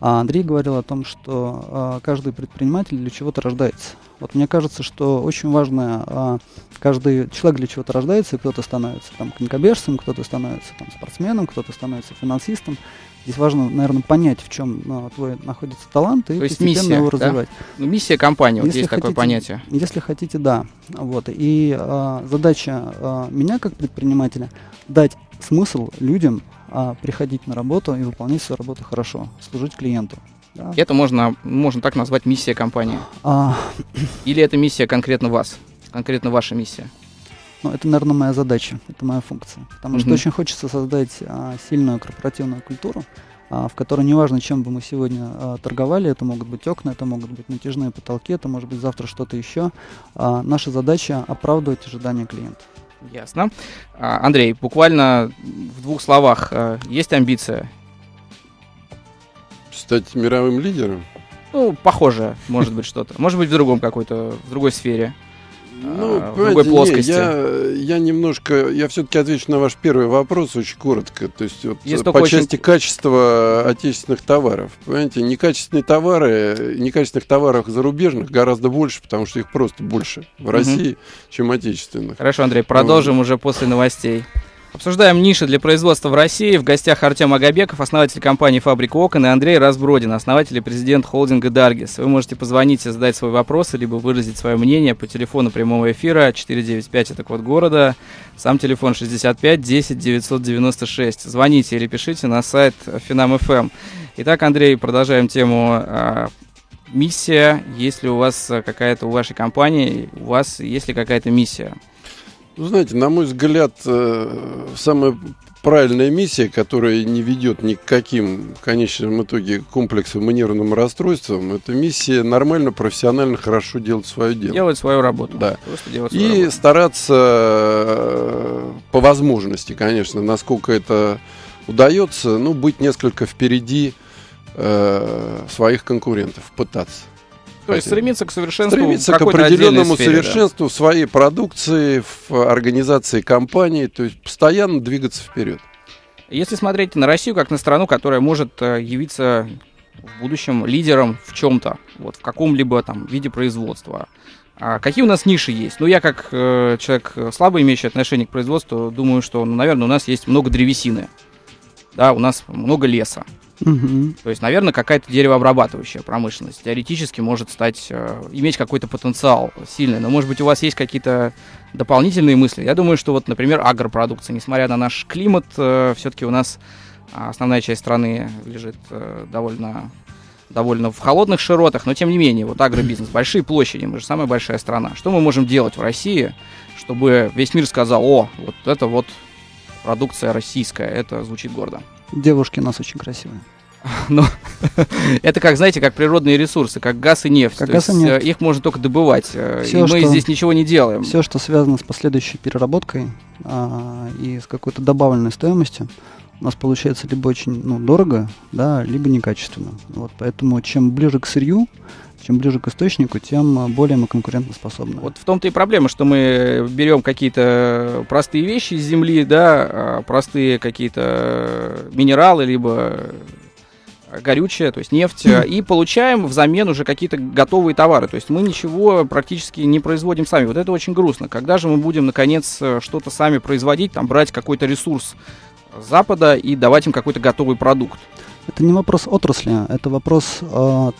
а Андрей говорил о том, что а, каждый предприниматель для чего-то рождается. Вот мне кажется, что очень важно, а, каждый человек для чего-то рождается, и кто-то становится там книгобежцем, кто-то становится там спортсменом, кто-то становится финансистом. Здесь важно, наверное, понять, в чем ну, твой находится талант, и то есть постепенно миссия, его развивать. Да? Ну, миссия компании, вот если есть хотите, такое понятие. Если хотите, да. Вот. И а, задача а, меня, как предпринимателя, дать смысл людям а, приходить на работу и выполнять свою работу хорошо, служить клиенту. Да? Это можно, можно так назвать миссия компании. А... Или это миссия конкретно вас, конкретно ваша миссия? Ну, это, наверное, моя задача, это моя функция. Потому mm-hmm. что очень хочется создать а, сильную корпоративную культуру, а, в которой неважно, чем бы мы сегодня а, торговали, это могут быть окна, это могут быть натяжные потолки, это может быть завтра что-то еще. А, наша задача – оправдывать ожидания клиента. Ясно. А, Андрей, буквально в двух словах, а, есть амбиция? Стать мировым лидером? Ну, похоже, может быть, что-то. Может быть, в другом какой-то, в другой сфере. Ну, в другой плоскости. Не, я, я немножко, я все-таки отвечу на ваш первый вопрос очень коротко. То есть вот по части очень... качества отечественных товаров. Понимаете, некачественные товары, некачественных товаров зарубежных гораздо больше, потому что их просто больше в России, угу. чем отечественных. Хорошо, Андрей, продолжим ну, уже после новостей. Обсуждаем ниши для производства в России. В гостях Артем Агабеков, основатель компании «Фабрика окон», и Андрей Разбродин, основатель и президент холдинга «Даргез». Вы можете позвонить и задать свой вопрос, либо выразить свое мнение по телефону прямого эфира четыре девять пять, это код города, сам телефон шестьдесят пять десять девятьсот девяносто шесть. Звоните или пишите на сайт Finam эф эм. Итак, Андрей, продолжаем тему э, «Миссия». Есть ли у вас какая-то, у вашей компании, у вас есть ли какая-то миссия? Ну, знаете, на мой взгляд, самая правильная миссия, которая не ведет ни к каким, в конечном итоге, комплексам и нервным расстройствам, это миссия нормально, профессионально, хорошо делать свое дело. Делать свою работу. Да. Делать свою и работу. Стараться по возможности, конечно, насколько это удается, ну, быть несколько впереди э, своих конкурентов, пытаться. То есть стремиться к совершенству, стремиться к определенному сфере, совершенству да. в своей продукции, в организации компании, то есть постоянно двигаться вперед. Если смотреть на Россию как на страну, которая может явиться в будущем лидером в чем-то, вот в каком-либо там виде производства, а какие у нас ниши есть? Ну, я как э, человек, слабо имеющий отношение к производству, думаю, что, ну, наверное, у нас есть много древесины, да, у нас много леса. Угу. То есть, наверное, какая-то деревообрабатывающая промышленность теоретически может стать, э, иметь какой-то потенциал сильный. Но, может быть, у вас есть какие-то дополнительные мысли? Я думаю, что вот, например, агропродукция, несмотря на наш климат, э, все-таки у нас основная часть страны лежит э, довольно, довольно в холодных широтах. Но, тем не менее, вот агробизнес, большие площади, мы же самая большая страна. Что мы можем делать в России, чтобы весь мир сказал: о, вот это вот продукция российская, это звучит гордо. Девушки у нас очень красивые. Ну, это как, знаете, как природные ресурсы, как газ и нефть. Как газ и нефть. Их можно только добывать. Все, и мы что, здесь ничего не делаем. Все, что связано с последующей переработкой а, и с какой-то добавленной стоимостью, у нас получается либо очень ну, дорого, да, либо некачественно. Вот, поэтому чем ближе к сырью, чем ближе к источнику, тем более мы конкурентоспособны. Вот в том-то и проблема, что мы берем какие-то простые вещи из земли, да, простые какие-то минералы, либо горючее, то есть нефть, и получаем взамен уже какие-то готовые товары. То есть мы ничего практически не производим сами. Вот это очень грустно. Когда же мы будем, наконец, что-то сами производить, там, брать какой-то ресурс Запада и давать им какой-то готовый продукт? Это не вопрос отрасли, это вопрос, э,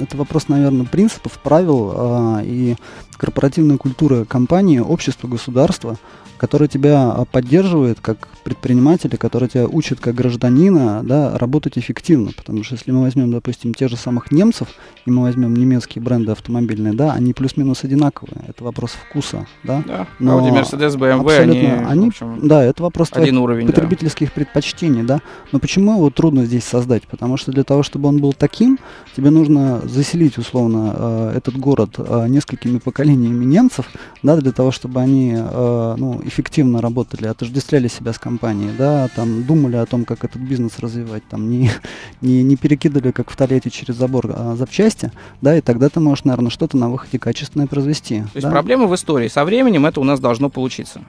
это вопрос, наверное, принципов, правил э, и корпоративной культуры компании, общества, государства, которое тебя поддерживает как предпринимателя, которое тебя учит как гражданина, да, работать эффективно. Потому что если мы возьмем, допустим, тех же самых немцев, и мы возьмем немецкие бренды автомобильные, да, они плюс-минус одинаковые. Это вопрос вкуса, да. Да. Но Audi, Mercedes, бэ эм вэ, абсолютно, они, в общем, да, это вопрос один уровень, потребительских да. предпочтений, да. Но почему его трудно здесь создать? Потому что для того, чтобы он был таким, тебе нужно заселить, условно, этот город несколькими поколениями немцев, да, для того, чтобы они, ну, эффективно работали, отождествляли себя с компанией, да, там думали о том, как этот бизнес развивать, там не, не, не перекидывали, как в Тольятти, через забор а, запчасти, да, и тогда ты можешь, наверное, что-то на выходе качественное произвести. То да? есть проблема в истории. Со временем это у нас должно получиться.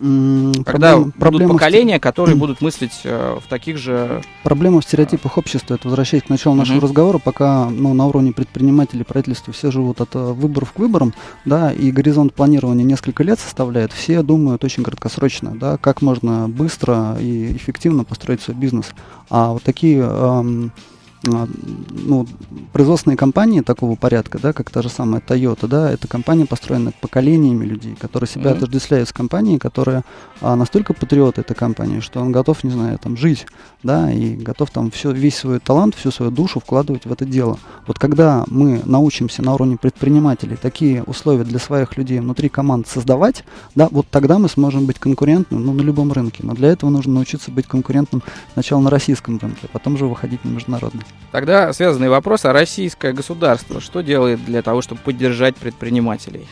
М-м, Когда проблем, будут проблема поколения, в... которые будут мыслить э, в таких же... Проблема в стереотипах общества. Это возвращаясь к началу нашего mm-hmm. разговора, пока ну, на уровне предпринимателей, правительства все живут от выборов к выборам, да, и горизонт планирования несколько лет составляет, все думают очень краткосрочно, да, как можно быстро и эффективно построить свой бизнес. А вот такие... Эм, Ну, производственные компании такого порядка, да, как та же самая Toyota, да, это компания, построена поколениями людей, которые себя mm-hmm. отождествляют с компанией, которая а, настолько патриот этой компании, что он готов, не знаю, там, жить, да, и готов там все, весь свой талант, всю свою душу вкладывать в это дело. Вот когда мы научимся на уровне предпринимателей такие условия для своих людей внутри команд создавать, да, вот тогда мы сможем быть конкурентным, ну, на любом рынке, но для этого нужно научиться быть конкурентным сначала на российском рынке, а потом же выходить на международный. Тогда связанный вопрос, а российское государство что делает для того, чтобы поддержать предпринимателей?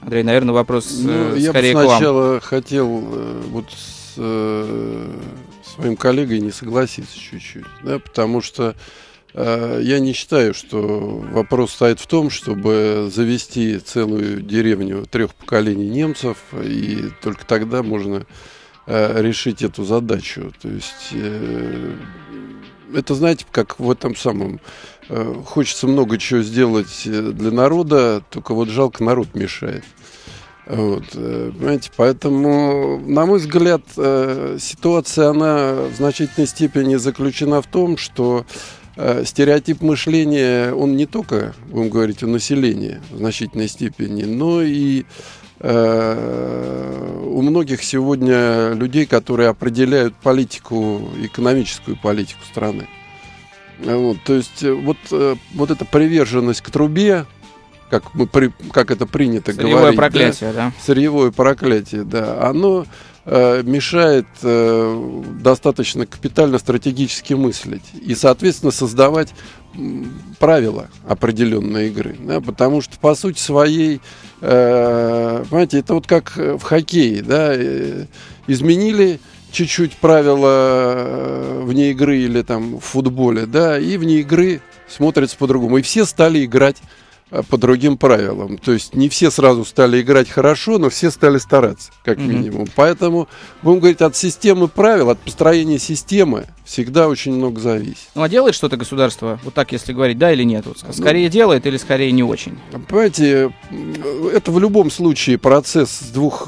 Андрей, наверное, вопрос ну, э, скорее к вам. Я бы сначала хотел э, вот с э, своим коллегой не согласиться чуть-чуть, да, потому что э, я не считаю, что вопрос стоит в том, чтобы завести целую деревню трех поколений немцев, и только тогда можно э, решить эту задачу. То есть... Э, Это, знаете, как в этом самом, э, хочется много чего сделать для народа, только вот жалко, народ мешает. Вот, э, понимаете, поэтому, на мой взгляд, э, ситуация, она в значительной степени заключена в том, что э, стереотип мышления, он не только, будем говорить, у населения в значительной степени, но и... У многих сегодня людей, которые определяют политику, экономическую политику страны. Вот, то есть вот, вот эта приверженность к трубе, как, мы, как это принято сырьевое говорить. Сырьевое проклятие, да? да. Сырьевое проклятие, да. Оно э, мешает э, достаточно капитально стратегически мыслить и, соответственно, создавать правила определенной игры, да, потому что по сути своей, э, понимаете, это вот как в хоккее, да, э, изменили чуть-чуть правила вне игры или там в футболе, да, и вне игры смотрится по-другому, и все стали играть по другим правилам, то есть не все сразу стали играть хорошо, но все стали стараться, как mm-hmm. минимум. Поэтому, будем говорить, от системы правил, от построения системы всегда очень много зависит. Ну а делает что-то государство, вот так если говорить, да или нет? Вот, скорее ну, делает или скорее не очень? Понимаете, это в любом случае процесс двух,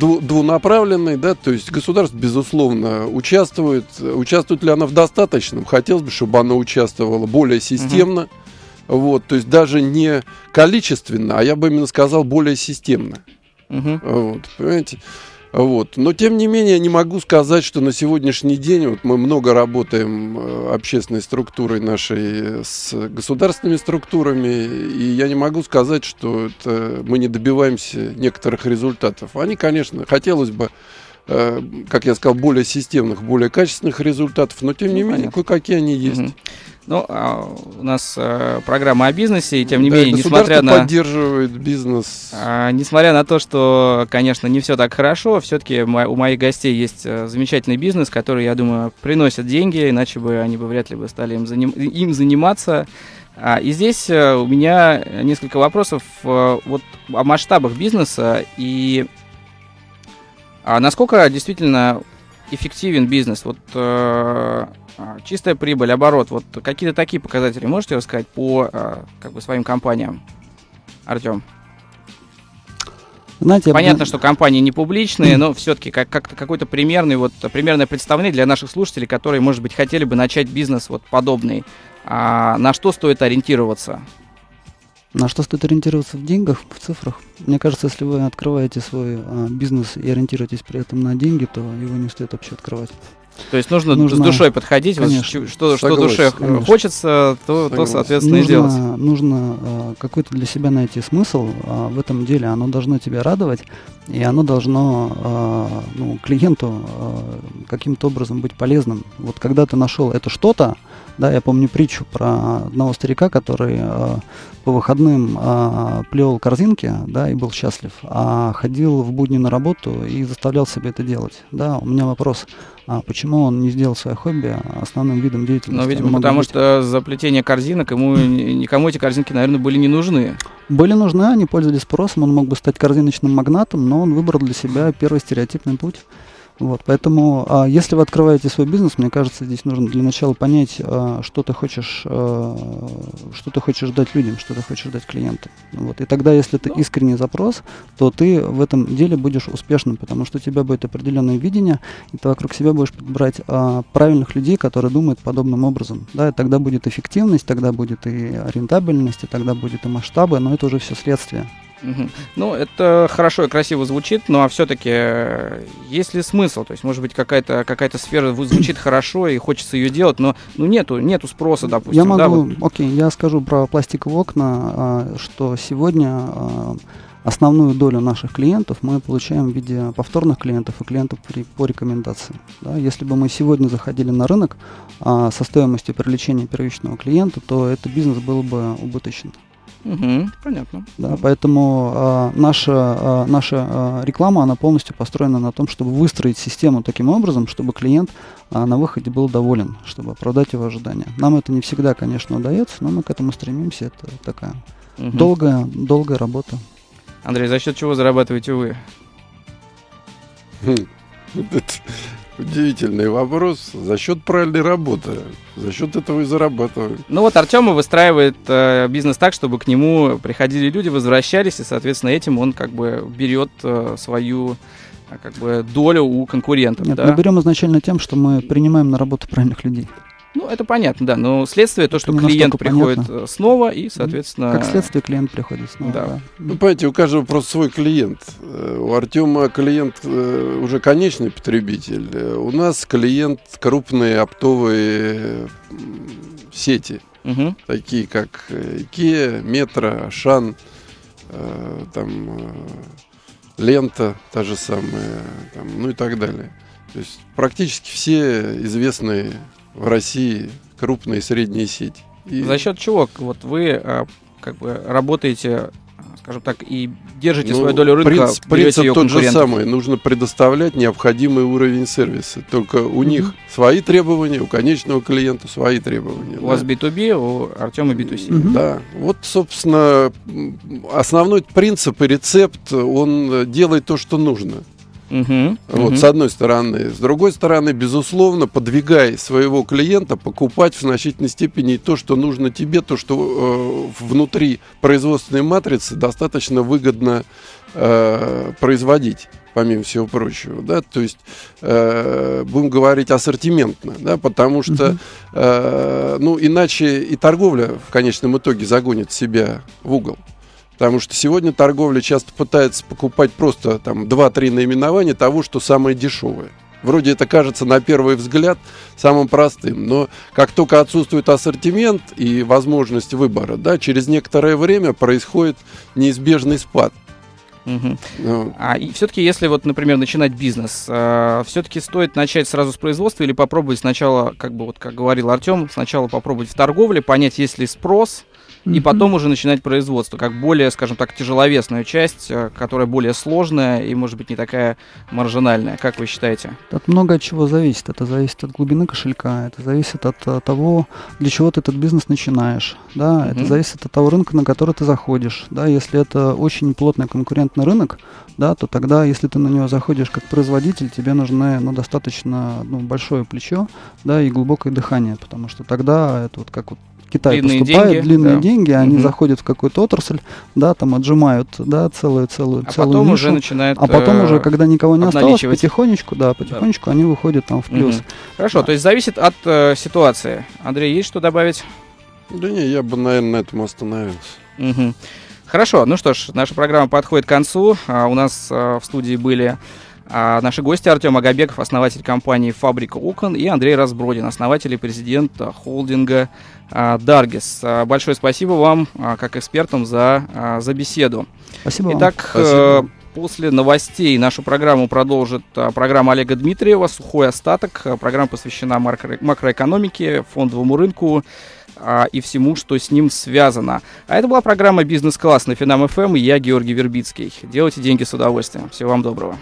дву, двунаправленный, да, то есть государство, безусловно, участвует. Участвует ли оно в достаточном? Хотелось бы, чтобы оно участвовало более системно. Mm-hmm. Вот, то есть даже не количественно, а я бы именно сказал более системно. Угу. Вот, понимаете? Вот. Но тем не менее я не могу сказать, что на сегодняшний день вот мы много работаем общественной структурой нашей с государственными структурами, и я не могу сказать, что это мы не добиваемся некоторых результатов. Они, конечно, хотелось бы как я сказал, более системных, более качественных результатов, но тем не менее, кое-какие они есть. Угу. Ну, а у нас а, программа о бизнесе, и тем не да, менее, несмотря на... поддерживает бизнес. А, несмотря на то, что, конечно, не все так хорошо, все-таки у моих гостей есть замечательный бизнес, который, я думаю, приносит деньги, иначе бы они бы вряд ли бы стали им, заним... им заниматься. А, и здесь у меня несколько вопросов а, вот, о масштабах бизнеса и а, насколько действительно эффективен бизнес. Вот... А... Чистая прибыль, оборот, вот какие-то такие показатели можете рассказать по как бы, своим компаниям, Артем? Знаете, понятно, я... что компании не публичные, но все-таки как, как какой-то примерный, вот, примерное представление для наших слушателей, которые, может быть, хотели бы начать бизнес вот подобный. А на что стоит ориентироваться? На что стоит ориентироваться в деньгах, в цифрах? Мне кажется, если вы открываете свой а, бизнес и ориентируетесь при этом на деньги, то его не стоит вообще открывать. То есть нужно, нужно с душой подходить, вот, что, что душе конечно. хочется, то, то соответственно, нужно, и делать. Нужно э, какой-то для себя найти смысл э, в этом деле, оно должно тебя радовать, и оно должно э, ну, клиенту э, каким-то образом быть полезным. Вот когда ты нашел это что-то, да, я помню притчу про одного старика, который э, по выходным э, плел корзинки, да, и был счастлив, а ходил в будни на работу и заставлял себя это делать. Да, у меня вопрос. А почему он не сделал свое хобби основным видом деятельности? Ну, видимо, потому быть... что за плетение корзинок ему никому эти корзинки, наверное, были не нужны. Были нужны, они пользовались спросом, он мог бы стать корзиночным магнатом, но он выбрал для себя первый стереотипный путь. Вот, поэтому, а, если вы открываете свой бизнес, мне кажется, здесь нужно для начала понять, а, что ты хочешь, а, что ты хочешь дать людям, что ты хочешь дать клиентам. Вот, и тогда, если это искренний запрос, то ты в этом деле будешь успешным, потому что у тебя будет определенное видение, и ты вокруг себя будешь подбирать а, правильных людей, которые думают подобным образом. Да, и тогда будет эффективность, тогда будет и рентабельность, и тогда будет и масштабы, но это уже все следствие. Угу. Ну, это хорошо и красиво звучит, но все-таки есть ли смысл? То есть, может быть, какая-то, какая-то сфера звучит хорошо и хочется ее делать, но ну, нету, нету спроса, допустим. Я могу, да, вот. Окей, я скажу про пластиковые окна, что сегодня основную долю наших клиентов мы получаем в виде повторных клиентов и клиентов при, по рекомендации. Да, если бы мы сегодня заходили на рынок со стоимостью привлечения первичного клиента, то этот бизнес был бы убыточен. Угу, понятно. Да, поэтому а, наша, а, наша а, реклама, она полностью построена на том, чтобы выстроить систему таким образом, чтобы клиент а, на выходе был доволен, чтобы оправдать его ожидания. Нам это не всегда, конечно, удается, но мы к этому стремимся. Это такая угу. долгая, долгая работа. Андрей, за счет чего зарабатываете вы? Удивительный вопрос. За счет правильной работы. За счет этого и зарабатываю. Ну вот Артема выстраивает э, бизнес так, чтобы к нему приходили люди, возвращались, и, соответственно, этим он как бы берет э, свою как бы, долю у конкурентов. Нет, да? Мы берем изначально тем, что мы принимаем на работу правильных людей. Ну, это понятно, да, но следствие то, что не клиент приходит понятно. снова и, соответственно... Как следствие клиент приходит снова, да. да. Ну, понимаете, у каждого просто свой клиент. У Артема клиент уже конечный потребитель. У нас клиент крупные оптовые сети, угу. такие как IKEA, Метро, Шан, там, Лента та же самая, там, ну и так далее. То есть практически все известные... в России крупные и средние сети. И... За счет чего вот вы а, как бы работаете, скажем так, и держите ну, свою долю рынка? Принцип, принцип ее тот же самый. Нужно предоставлять необходимый уровень сервиса. Только у mm-hmm. них свои требования, у конечного клиента свои требования. У да. вас би ту би, у Артема би ту си. Mm-hmm. Да. Вот, собственно, основной принцип и рецепт, он делает то, что нужно. Uh-huh, вот, uh-huh. С одной стороны. С другой стороны, безусловно, подвигай своего клиента покупать в значительной степени то, что нужно тебе, то, что э, внутри производственной матрицы достаточно выгодно э, производить, помимо всего прочего, да, то есть э, будем говорить ассортиментно, да, потому что, э, ну, иначе и торговля в конечном итоге загонит себя в угол. Потому что сегодня торговля часто пытается покупать просто там два-три наименования того, что самое дешевое. Вроде это кажется на первый взгляд самым простым, но как только отсутствует ассортимент и возможность выбора, да, через некоторое время происходит неизбежный спад. Угу. Ну, а и все-таки, если вот, например, начинать бизнес, э, все-таки стоит начать сразу с производства или попробовать сначала, как бы вот как говорил Артем, сначала попробовать в торговле, понять, есть ли спрос, угу. и потом уже начинать производство, как более, скажем так, тяжеловесную часть, которая более сложная и, может быть, не такая маржинальная. Как вы считаете? От много от чего зависит. Это зависит от глубины кошелька, это зависит от того, для чего ты этот бизнес начинаешь, да, угу. это зависит от того рынка, на который ты заходишь, да, если это очень плотный конкурентный рынок, да, то тогда, если ты на него заходишь как производитель, тебе нужно, ну, достаточно, ну, большое плечо, да, и глубокое дыхание, потому что тогда это вот как вот Китай длинные поступает, деньги, длинные да. деньги, они угу. заходят в какую-то отрасль, да, там отжимают, да, целую-целую, а целую потом нишу, уже начинают, а потом э- уже, когда никого не осталось, потихонечку, да, потихонечку да. они выходят там в плюс. Угу. Хорошо, да. то есть зависит от э, ситуации. Андрей, есть что добавить? Да не, я бы, наверное, на этом остановился. Угу. Хорошо, ну что ж, наша программа подходит к концу. А, у нас а, в студии были а, наши гости Артем Агабеков, основатель компании «Фабрика окон», и Андрей Разбродин, основатель и президент холдинга а, «Даргез». А, большое спасибо вам, а, как экспертам, за, а, за беседу. Спасибо. Итак, вам. Спасибо. После новостей нашу программу продолжит программа Олега Дмитриева «Сухой остаток». Программа посвящена макро- макроэкономике, фондовому рынку и всему, что с ним связано. А это была программа «Бизнес-класс» на Finam эф эм. Я Георгий Вербицкий. Делайте деньги с удовольствием. Всего вам доброго.